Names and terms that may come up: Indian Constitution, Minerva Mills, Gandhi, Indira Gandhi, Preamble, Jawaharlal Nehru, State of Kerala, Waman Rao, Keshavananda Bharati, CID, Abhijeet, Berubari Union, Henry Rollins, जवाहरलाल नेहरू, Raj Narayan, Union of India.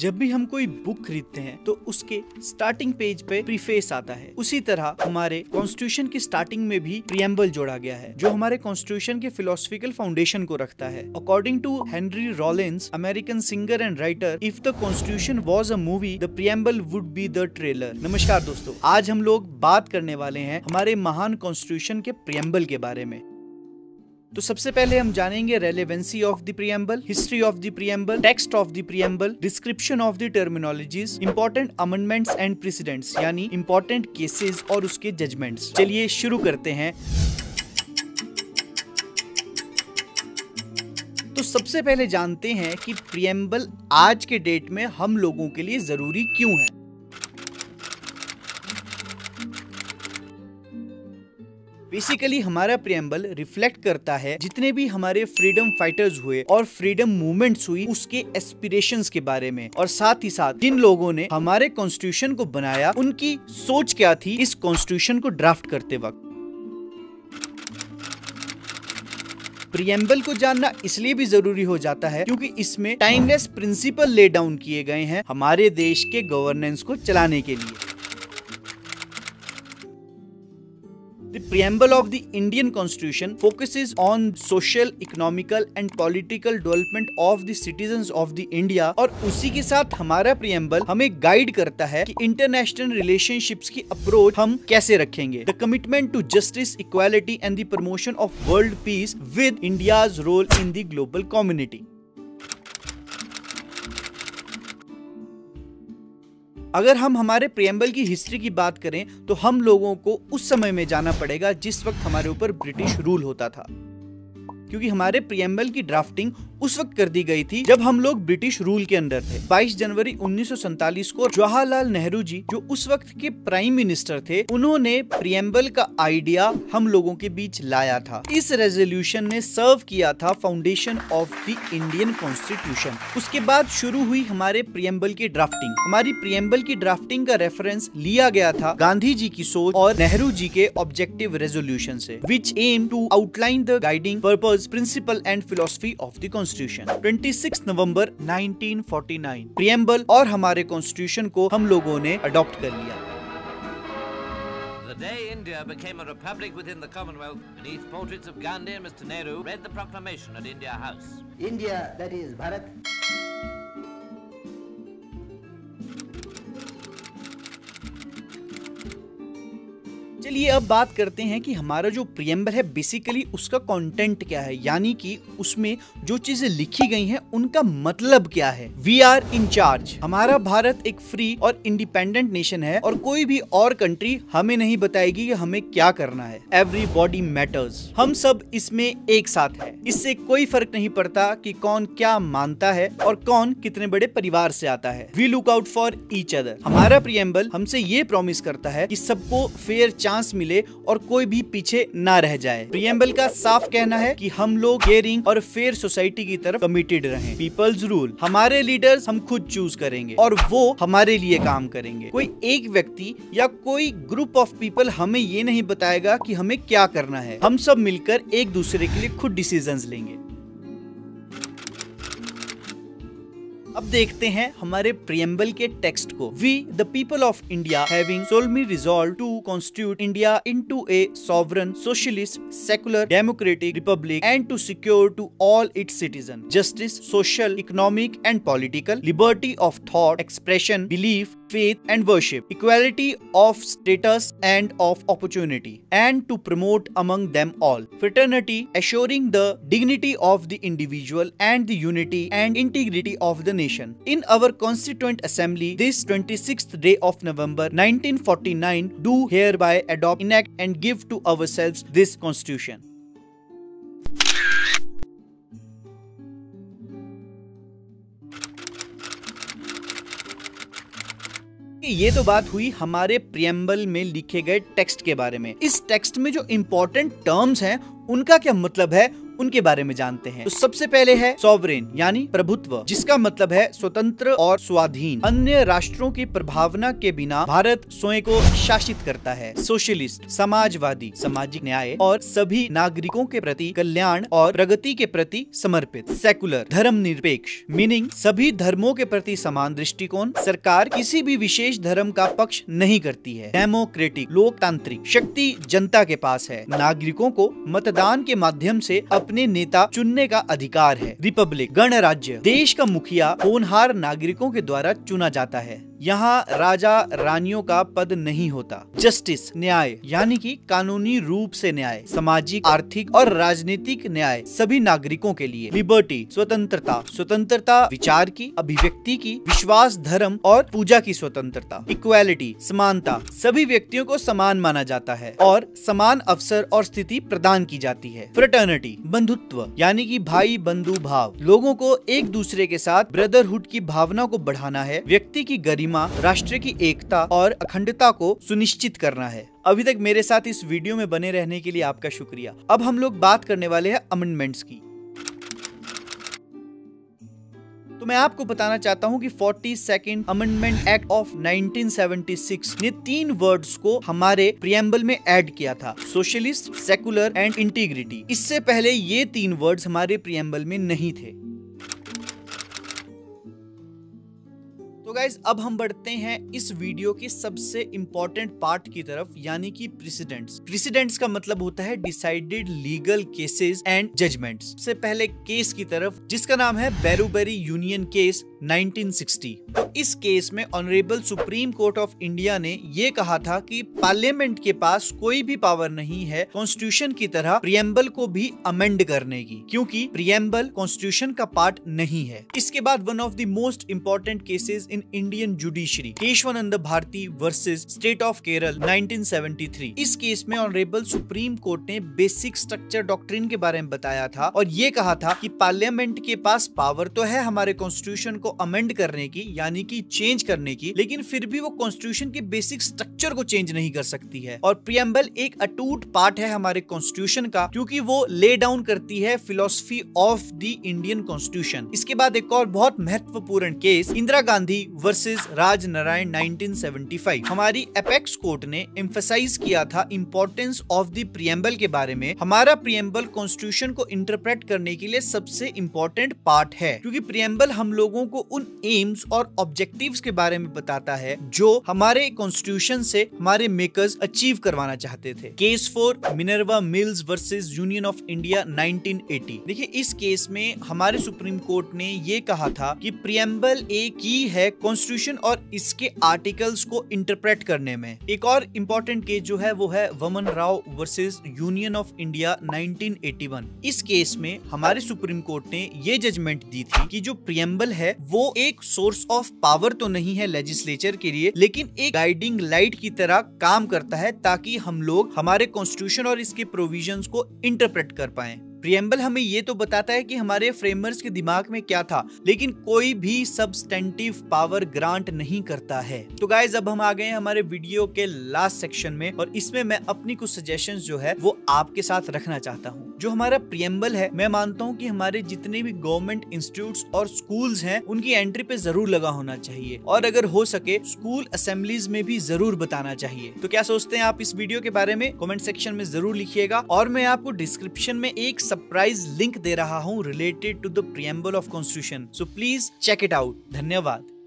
जब भी हम कोई बुक खरीदते हैं तो उसके स्टार्टिंग पेज पे प्रीफेस आता है। उसी तरह हमारे कॉन्स्टिट्यूशन की स्टार्टिंग में भी प्रीएम्बल जोड़ा गया है जो हमारे कॉन्स्टिट्यूशन के फिलोसफिकल फाउंडेशन को रखता है। According to Henry Rollins, American singer and writer, if the constitution was a movie the preamble would be the trailer. नमस्कार दोस्तों, आज हम लोग बात करने वाले हैं हमारे महान कॉन्स्टिट्यूशन के प्रीएम्बल के बारे में। तो सबसे पहले हम जानेंगे relevancy of the preamble, history of the preamble, text of the preamble, description of the terminologies, important amendments and precedents यानी इंपॉर्टेंट केसेस और उसके जजमेंट्स। चलिए शुरू करते हैं। तो सबसे पहले जानते हैं कि प्रीएम्बल आज के डेट में हम लोगों के लिए जरूरी क्यों है। बेसिकली हमारा प्रीएम्बल रिफ्लेक्ट करता है जितने भी हमारे फ्रीडम फाइटर्स हुए और फ्रीडम मूवमेंट्स हुई उसके एस्पिरेशंस के बारे में, और साथ ही साथ जिन लोगों ने हमारे कॉन्स्टिट्यूशन को बनाया उनकी सोच क्या थी इस कॉन्स्टिट्यूशन को ड्राफ्ट करते वक्त। प्रीएम्बल को जानना इसलिए भी जरूरी हो जाता है क्योंकि इसमें टाइमलेस प्रिंसिपल ले डाउन किए गए हैं हमारे देश के गवर्नेंस को चलाने के लिए। The preamble of the Indian Constitution focuses on social, economical and political development of the citizens of the India, और उसी के साथ हमारा preamble हमें guide करता है कि international relationships की approach हम कैसे रखेंगे। The commitment to justice, equality and the promotion of world peace with India's role in the global community। अगर हम हमारे प्रीएम्बल की हिस्ट्री की बात करें तो हम लोगों को उस समय में जाना पड़ेगा जिस वक्त हमारे ऊपर ब्रिटिश रूल होता था, क्योंकि हमारे प्रीएम्बल की ड्राफ्टिंग उस वक्त कर दी गई थी जब हम लोग ब्रिटिश रूल के अंदर थे। 22 जनवरी 1947 को जवाहरलाल नेहरू जी, जो उस वक्त के प्राइम मिनिस्टर थे, उन्होंने प्रीएम्बल का आइडिया हम लोगों के बीच लाया था। इस रेजोल्यूशन ने सर्व किया था foundation of the Indian constitution. उसके बाद शुरू हुई हमारे प्रीएम्बल की ड्राफ्टिंग। हमारी प्रीएम्बल की ड्राफ्टिंग का रेफरेंस लिया गया था गांधी जी की सोच और नेहरू जी के ऑब्जेक्टिव रेजोल्यूशन से, which aim to outline the guiding purpose, principle and philosophy of the constitution. 26 नवंबर 1949 प्रीएम्बल और हमारे कॉन्स्टिट्यूशन को हम लोगों ने अडॉप्ट कर लिया। The day India became a republic within the Commonwealth, beneath portraits of Gandhi and Mr. Nehru, read the proclamation at India House. India, that is Bharat. चलिए अब बात करते हैं कि हमारा जो प्रीएम्बल है बेसिकली उसका कंटेंट क्या है, यानी कि उसमें जो चीजें लिखी गई हैं उनका मतलब क्या है। We are in charge. हमारा भारत एक फ्री और इंडिपेंडेंट नेशन है और कोई भी और कंट्री हमें नहीं बताएगी कि हमें क्या करना है। Everybody matters. हम सब इसमें एक साथ है, इससे कोई फर्क नहीं पड़ता कि कौन क्या मानता है और कौन कितने बड़े परिवार से आता है। We look out for each other. हमारा प्रीएम्बल हमसे ये प्रॉमिस करता है कि सबको फेयर चांस मिले और कोई भी पीछे ना रह जाए। प्रीएम्बल का साफ कहना है कि हम लोग केयरिंग और फेयर सोसाइटी की तरफ कमिटेड रहें। Peoples rule. हमारे लीडर्स हम खुद चूज करेंगे और वो हमारे लिए काम करेंगे। कोई एक व्यक्ति या कोई ग्रुप ऑफ पीपल हमें ये नहीं बताएगा कि हमें क्या करना है। हम सब मिलकर एक दूसरे के लिए खुद डिसीजंस लेंगे। अब देखते हैं हमारे प्रीएम्बल के टेक्स्ट को। We the people of India having solemnly resolve to constitute India into a sovereign, socialist, secular, democratic republic and to secure to all its citizens justice, social, economic and political, liberty of thought, expression, belief, faith and worship, equality of status and of opportunity, and to promote among them all fraternity, assuring the dignity of the individual and the unity and integrity of the nation. In our Constituent Assembly, this 26th day of November 1949, do hereby adopt, enact and give to ourselves this constitution. ये तो बात हुई हमारे preamble में लिखे गए text के बारे में। इस टेक्स्ट में जो इम्पोर्टेंट टर्म्स हैं उनका क्या मतलब है उनके बारे में जानते हैं। तो सबसे पहले है सॉवरेन यानी प्रभुत्व, जिसका मतलब है स्वतंत्र और स्वाधीन, अन्य राष्ट्रों की प्रभावना के बिना भारत स्वयं को शासित करता है। सोशलिस्ट समाजवादी, सामाजिक न्याय और सभी नागरिकों के प्रति कल्याण और प्रगति के प्रति समर्पित। सेकुलर धर्मनिरपेक्ष मीनिंग सभी धर्मों के प्रति समान दृष्टिकोण, सरकार किसी भी विशेष धर्म का पक्ष नहीं करती है। डेमोक्रेटिक लोकतांत्रिक, शक्ति जनता के पास है, नागरिकों को मतदान के माध्यम से अपने नेता चुनने का अधिकार है। रिपब्लिक गणराज्य, देश का मुखिया होनहार नागरिकों के द्वारा चुना जाता है, यहाँ राजा रानियों का पद नहीं होता। जस्टिस न्याय यानी कि कानूनी रूप से न्याय, सामाजिक आर्थिक और राजनीतिक न्याय सभी नागरिकों के लिए। लिबर्टी स्वतंत्रता, स्वतंत्रता विचार की, अभिव्यक्ति की, विश्वास धर्म और पूजा की स्वतंत्रता। इक्वालिटी समानता, सभी व्यक्तियों को समान माना जाता है और समान अवसर और स्थिति प्रदान की जाती है। फ्रेटर्निटी बंधुत्व यानी कि भाई बंधु भाव, लोगों को एक दूसरे के साथ ब्रदरहुड की भावना को बढ़ाना है, व्यक्ति की गरिमा, राष्ट्र की एकता और अखंडता को सुनिश्चित करना है। अभी तक मेरे साथ इस वीडियो में बने रहने के लिए आपका शुक्रिया। अब हम लोग बात करने वाले हैं अमेंडमेंट्स की। तो मैं आपको बताना चाहता हूं कि 42nd अमेंडमेंट एक्ट ऑफ 1976 ने 3 वर्ड्स को हमारे प्रियम्बल में ऐड किया था, सोशलिस्ट सेकुलर एंड इंटीग्रिटी। इससे पहले ये 3 वर्ड्स हमारे प्रियम्बल में नहीं थे। तो गाइज अब हम बढ़ते हैं इस वीडियो के सबसे इम्पोर्टेंट पार्ट की तरफ, यानी कि प्रेसिडेंट्स। प्रेसिडेंट्स का मतलब होता है decided legal cases and judgments. सबसे पहले केस की तरफ, जिसका नाम है बेरुबरी यूनियन केस 1960। तो इस केस में honourable supreme court of India ने ये कहा था कि पार्लियामेंट के पास कोई भी पावर नहीं है कॉन्स्टिट्यूशन की तरह प्रियम्बल को भी अमेंड करने की, क्योंकि प्रियम्बल कॉन्स्टिट्यूशन का पार्ट नहीं है। इसके बाद one of the most important cases in Indian judiciary, Kesavananda Bharati versus state of Kerala 1973। इस केस में ऑनरेबल सुप्रीम कोर्ट ने बेसिक स्ट्रक्चर डॉक्ट्रिन के बारे में बताया था और ये कहा था कि पार्लियामेंट के पास पावर तो है हमारे कॉन्स्टिट्यूशन को अमेंड करने की, यानी कि चेंज करने की, लेकिन फिर भी वो कॉन्स्टिट्यूशन के बेसिक स्ट्रक्चर को चेंज नहीं कर सकती है। और प्रियम्बल एक अटूट पार्ट है हमारे कॉन्स्टिट्यूशन का, क्योंकि वो ले डाउन करती है philosophy of the Indian constitution. इसके बाद एक और बहुत महत्वपूर्ण केस, इंदिरा गांधी वर्सेस राज नारायण 1975। हमारी एपेक्स कोर्ट ने एम्फेसाइज किया था इम्पोर्टेंस ऑफ द प्रियम्बल के बारे में। हमारा प्रियम्बल कॉन्स्टिट्यूशन को इंटरप्रेट करने के लिए सबसे इम्पोर्टेंट पार्ट है, क्योंकि प्रियम्बल हम लोगों को उन एम्स और ऑब्जेक्टिव्स के बारे में बताता है जो हमारे कॉन्स्टिट्यूशन से हमारे मेकर्स अचीव करवाना चाहते थे। Case 4 Minerva mills versus union of India 1980। देखिए इस केस में हमारे सुप्रीम कोर्ट ने ये कहा था कि प्रियम्बल एक की है कॉन्स्टिट्यूशन और इसके आर्टिकल्स को इंटरप्रेट करने में। एक और इम्पोर्टेंट केस जो है वो है Waman Rao versus union of India 1981। इस केस में हमारे सुप्रीम कोर्ट ने ये जजमेंट दी थी कि जो प्रियम्बल है वो एक सोर्स ऑफ पावर तो नहीं है लेजिस्लेचर के लिए, लेकिन एक गाइडिंग लाइट की तरह काम करता है ताकि हम लोग हमारे कॉन्स्टिट्यूशन और इसके प्रोविजंस को इंटरप्रेट कर पाएं। प्रियम्बल हमें ये तो बताता है कि हमारे फ्रेमर्स के दिमाग में क्या था, लेकिन कोई भी सब्सटेंटिव पावर ग्रांट नहीं करता है। तो गाइज अब हम आ गए हैं हमारे वीडियो के लास्ट सेक्शन में, और इसमें मैं अपनी कुछ सजेशंस जो है वो आपके साथ रखना चाहता हूँ। जो हमारा प्रियम्बल है, मैं मानता हूँ कि हमारे जितने भी गवर्नमेंट इंस्टीट्यूट्स और स्कूल्स हैं उनकी एंट्री पे जरूर लगा होना चाहिए, और अगर हो सके स्कूल असेंबलीज में भी जरूर बताना चाहिए। तो क्या सोचते हैं आप इस वीडियो के बारे में? कमेंट सेक्शन में जरूर लिखिएगा। और मैं आपको डिस्क्रिप्शन में एक सरप्राइज लिंक दे रहा हूँ related to the preamble of constitution, so please check it out. धन्यवाद।